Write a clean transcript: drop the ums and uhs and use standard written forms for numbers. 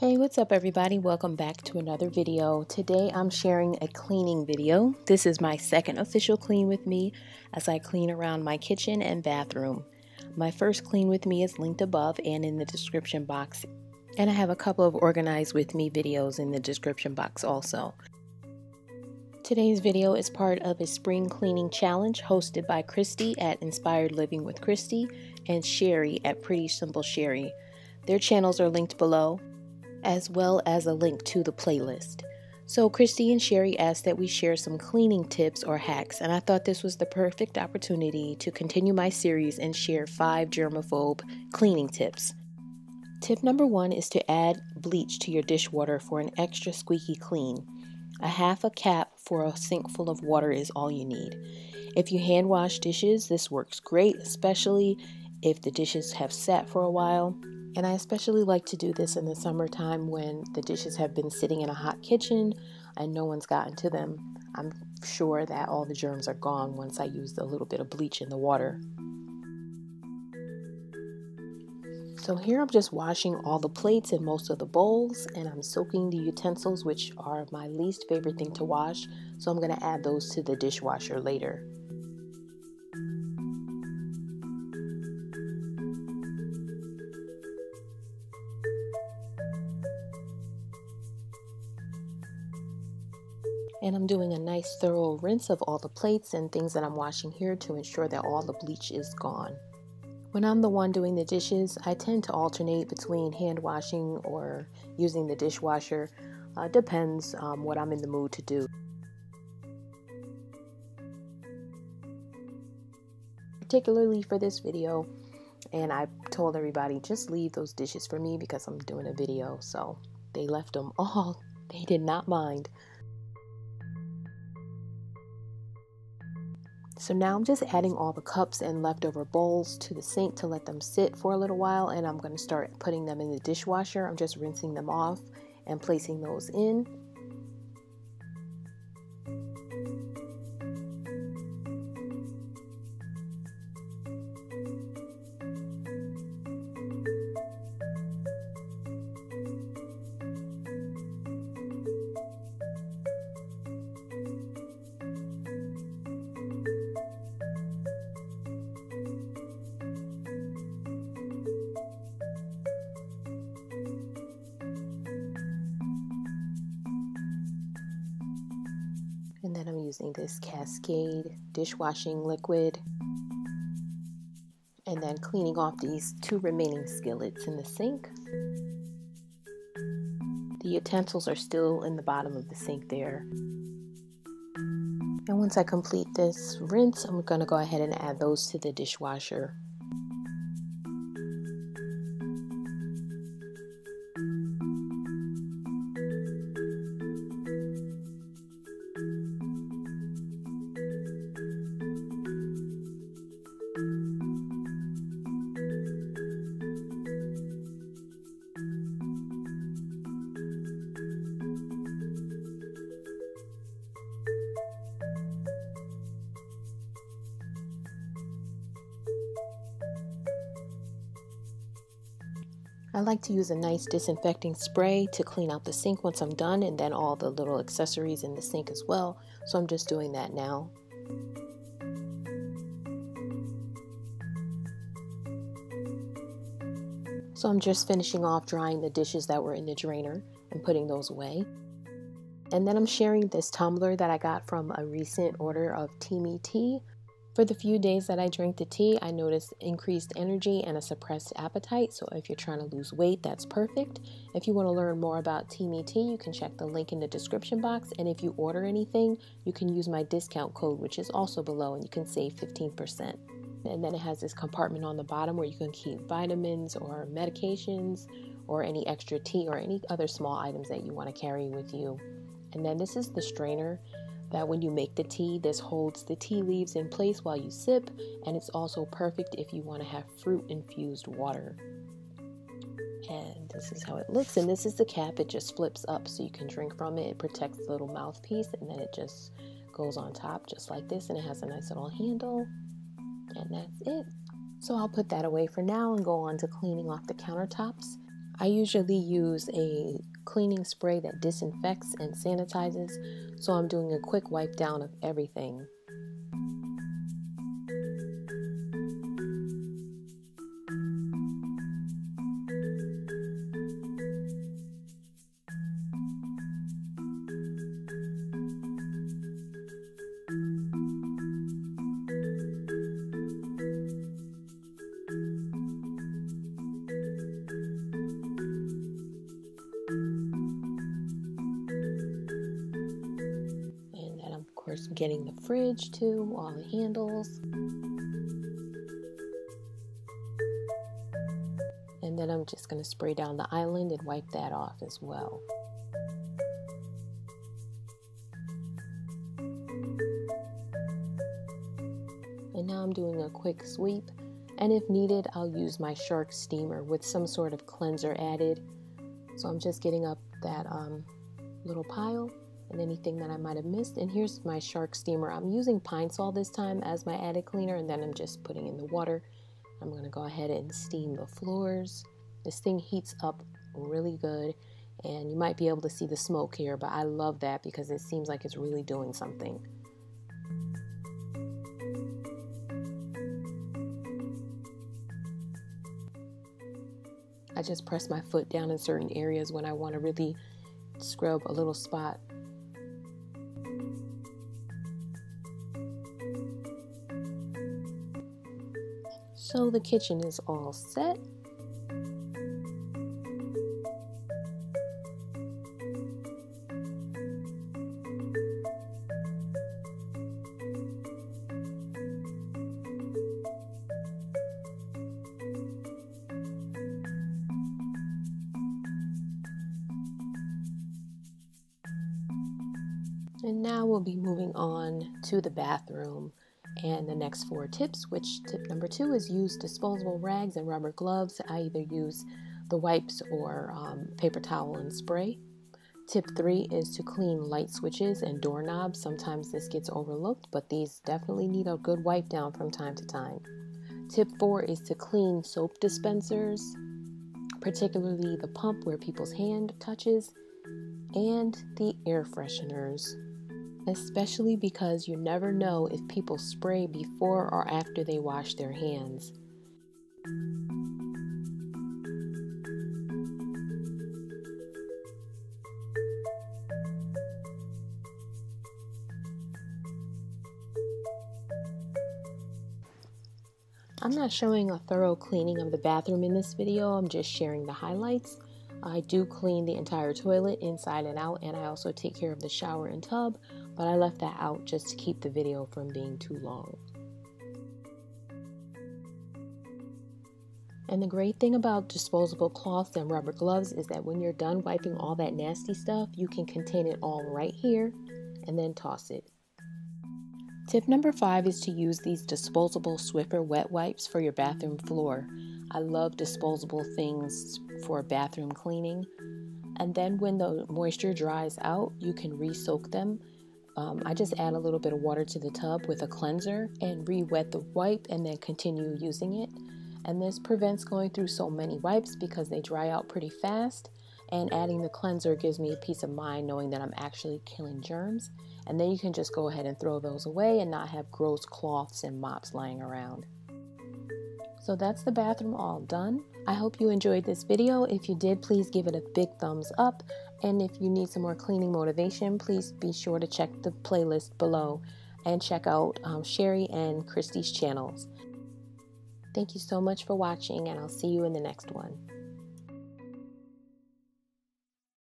Hey, what's up everybody? Welcome back to another video. Today I'm sharing a cleaning video. This is my second official clean with me as I clean around my kitchen and bathroom. My first clean with me is linked above and in the description box. And I have a couple of organize with me videos in the description box also. Today's video is part of a spring cleaning challenge hosted by Kristi at Inspired Living with Kristi and Sherri at Pretty Simple Sherri. Their channels are linked below, as well as a link to the playlist. So Kristi and Sherri asked that we share some cleaning tips or hacks, and I thought this was the perfect opportunity to continue my series and share 5 germaphobe cleaning tips. Tip number 1 is to add bleach to your dishwater for an extra squeaky clean. A half a cap for a sink full of water is all you need. If you hand wash dishes, this works great, especially if the dishes have sat for a while. And I especially like to do this in the summertime when the dishes have been sitting in a hot kitchen and no one's gotten to them. I'm sure that all the germs are gone once I use a little bit of bleach in the water. So here I'm just washing all the plates and most of the bowls, and I'm soaking the utensils, which are my least favorite thing to wash. So I'm going to add those to the dishwasher later. And I'm doing a nice thorough rinse of all the plates and things that I'm washing here to ensure that all the bleach is gone. When I'm the one doing the dishes, I tend to alternate between hand washing or using the dishwasher. Depends what I'm in the mood to do. Particularly for this video, and I told everybody just leave those dishes for me because I'm doing a video, so they left them all. They did not mind. So now I'm just adding all the cups and leftover bowls to the sink to let them sit for a little while, and I'm going to start putting them in the dishwasher. I'm just rinsing them off and placing those in. And then I'm using this Cascade dishwashing liquid and then cleaning off these 2 remaining skillets in the sink. The utensils are still in the bottom of the sink there. And once I complete this rinse, I'm going to go ahead and add those to the dishwasher. I like to use a nice disinfecting spray to clean out the sink once I'm done, and then all the little accessories in the sink as well, so I'm just doing that now. So I'm just finishing off drying the dishes that were in the drainer and putting those away. And then I'm sharing this tumbler that I got from a recent order of Teami Tea. For the few days that I drank the tea, I noticed increased energy and a suppressed appetite, so if you're trying to lose weight, that's perfect. If you want to learn more about Teami Tea, you can check the link in the description box, and if you order anything, you can use my discount code, which is also below, and you can save 15%. And then it has this compartment on the bottom where you can keep vitamins or medications or any extra tea or any other small items that you want to carry with you. And then this is the strainer that when you make the tea, this holds the tea leaves in place while you sip, and it's also perfect if you want to have fruit infused water. And this is how it looks, and this is the cap. It just flips up so you can drink from it. It protects the little mouthpiece, and then it just goes on top just like this, and it has a nice little handle, and that's it. So I'll put that away for now and go on to cleaning off the countertops. I usually use a cleaning spray that disinfects and sanitizes, so I'm doing a quick wipe down of everything. Getting the fridge too, all the handles. And then I'm just going to spray down the island and wipe that off as well. And now I'm doing a quick sweep, and if needed I'll use my Shark steamer with some sort of cleanser added. So I'm just getting up that little pile and anything that I might have missed. And here's my Shark steamer. I'm using Pine Sol this time as my added cleaner, and then I'm just putting in the water. I'm gonna go ahead and steam the floors. This thing heats up really good, and you might be able to see the smoke here, but I love that because it seems like it's really doing something. I just press my foot down in certain areas when I want to really scrub a little spot. So the kitchen is all set. And now we'll be moving on to the bathroom and the next 4 tips, which tip number 2 is use disposable rags and rubber gloves. I either use the wipes or paper towel and spray. Tip 3 is to clean light switches and doorknobs. Sometimes this gets overlooked, but these definitely need a good wipe down from time to time. Tip 4 is to clean soap dispensers, particularly the pump where people's hand touches, and the air fresheners, especially because you never know if people spray before or after they wash their hands. I'm not showing a thorough cleaning of the bathroom in this video, I'm just sharing the highlights. I do clean the entire toilet inside and out, and I also take care of the shower and tub, but I left that out just to keep the video from being too long. And the great thing about disposable cloths and rubber gloves is that when you're done wiping all that nasty stuff, you can contain it all right here and then toss it. Tip number 5 is to use these disposable Swiffer wet wipes for your bathroom floor. I love disposable things for bathroom cleaning. And then when the moisture dries out, you can re-soak them. I just add a little bit of water to the tub with a cleanser and re-wet the wipe and then continue using it. And this prevents going through so many wipes because they dry out pretty fast. And adding the cleanser gives me a peace of mind knowing that I'm actually killing germs. And then you can just go ahead and throw those away and not have gross cloths and mops lying around. So that's the bathroom all done. I hope you enjoyed this video. If you did, please give it a big thumbs up. And if you need some more cleaning motivation, please be sure to check the playlist below and check out Sherri and Kristi's channels. Thank you so much for watching, and I'll see you in the next one.